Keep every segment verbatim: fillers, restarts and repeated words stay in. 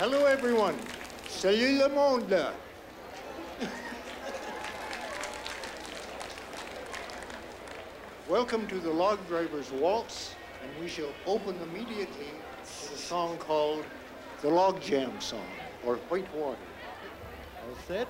Hello, everyone. Salut le monde. Welcome to the Log Drivers' Waltz, and we shall open immediately with a song called The Log Jam Song, or White Water. All set?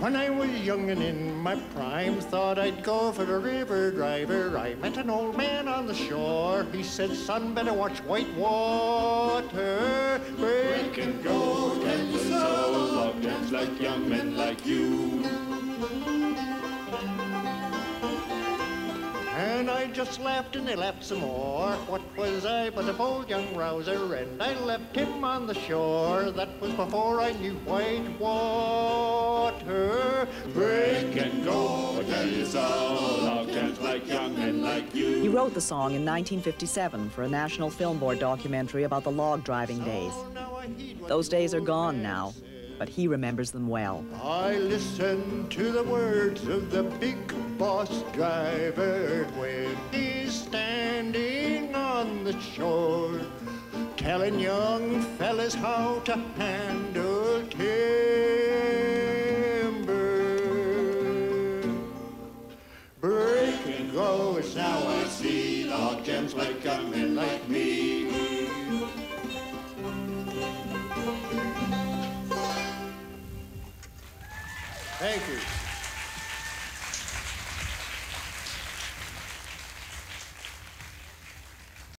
When I was young and in my prime, thought I'd go for the river driver. I met an old man on the shore. He said, son, better watch white water. Break and go, can you sell a log jams like young men like you? And I just laughed and they laughed some more. What was I but a bold young rouser? And I left him on the shore. That was before I knew white water. Break and go, tell us all of cats like young men like you. He wrote the song in nineteen fifty-seven for a National Film Board documentary about the log driving days. Those days are gone now, but he remembers them well. I listen to the words of the big boss driver when he's standing on the shore, telling young fellas how to handle timber. Break and go, as now I see log jams like young men like me. Thank you.